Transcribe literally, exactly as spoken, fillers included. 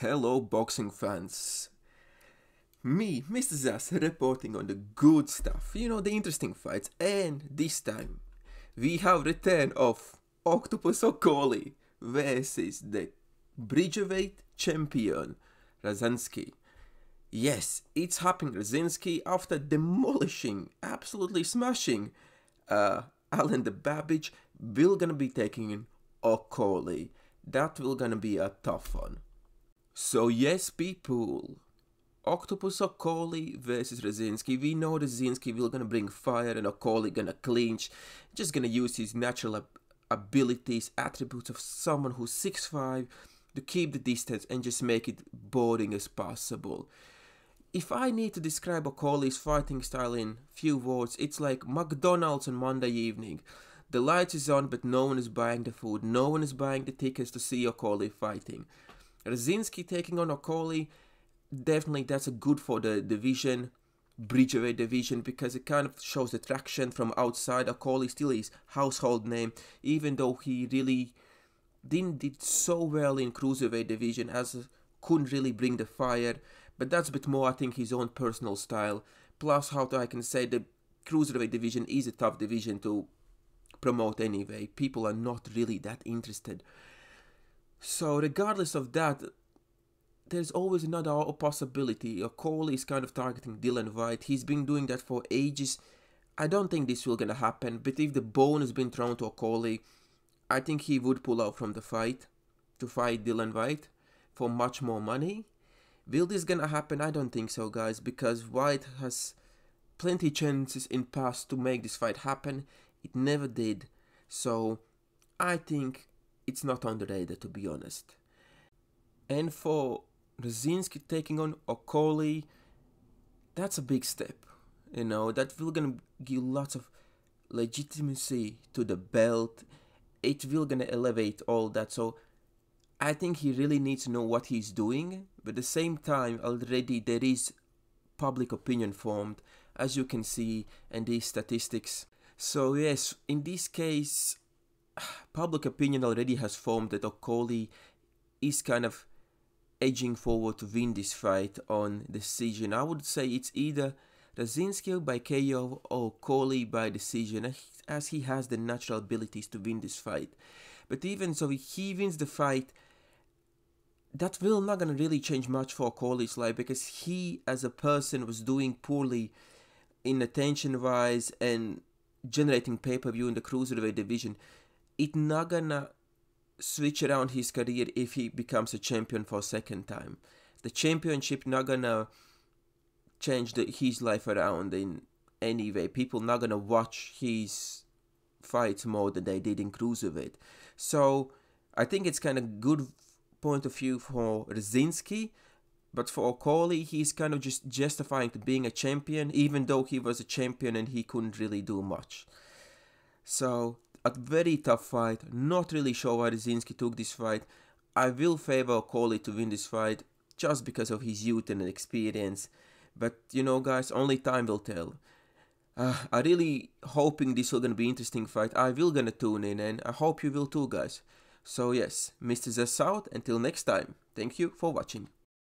Hello boxing fans, me, Mister Zass, reporting on the good stuff, you know, the interesting fights, and this time we have return of Octopus Okolie versus the Bridgerweight champion Rozanski. Yes, it's happening. Rozanski, after demolishing, absolutely smashing uh, Alan the Babbage, will gonna be taking in Okolie. That will gonna be a tough one. So yes, people, Octopus Okolie versus Rozanski. We know Rozanski will gonna bring fire and Okolie gonna clinch. Just gonna use his natural ab abilities, attributes of someone who's six five to keep the distance and just make it boring as possible. If I need to describe Okolie's fighting style in few words, it's like McDonald's on Monday evening. The lights is on, but no one is buying the food. No one is buying the tickets to see Okolie fighting. Rozanski taking on Okolie, definitely that's a good for the division, Bridgerweight division, because it kind of shows the traction from outside. Okolie still is household name, even though he really didn't did so well in Cruiserweight division, as couldn't really bring the fire. But that's a bit more, I think, his own personal style. Plus, how I can say the Cruiserweight division is a tough division to promote anyway. People are not really that interested. So regardless of that, there's always another possibility. Okolie is kind of targeting Dylan White. He's been doing that for ages. I don't think this will gonna happen, but if the bone has been thrown to Okolie, I think he would pull out from the fight to fight Dylan White for much more money. Will this gonna happen? I don't think so, guys, because White has plenty chances in past to make this fight happen. It never did. So I think it's not on the radar, to be honest. And for Rozanski taking on Okolie, that's a big step. You know, that will gonna give lots of legitimacy to the belt. It will gonna elevate all that. So I think he really needs to know what he's doing, but at the same time already there is public opinion formed, as you can see in these statistics. So yes, in this case public opinion already has formed that Okolie is kind of edging forward to win this fight on decision. I would say it's either Rozanski by K O or Okolie by decision, as he has the natural abilities to win this fight. But even so, if he wins the fight, that will not gonna really change much for Okolie's life, because he as a person was doing poorly in attention wise and generating pay-per-view in the Cruiserweight division. It's not gonna switch around his career if he becomes a champion for a second time. The championship not gonna change the, his life around in any way. People not gonna watch his fights more than they did in Cruiserweight. So I think it's kind of good point of view for Rozanski, but for Okolie, he's kind of just justifying to being a champion, even though he was a champion and he couldn't really do much. So a very tough fight. Not really sure why Rozanski took this fight. I will favor Okolie to win this fight just because of his youth and experience. But, you know, guys, only time will tell. Uh, I really hoping this will gonna be interesting fight. I will gonna tune in, and I hope you will too, guys. So yes, Mister Zass out. Until next time, thank you for watching.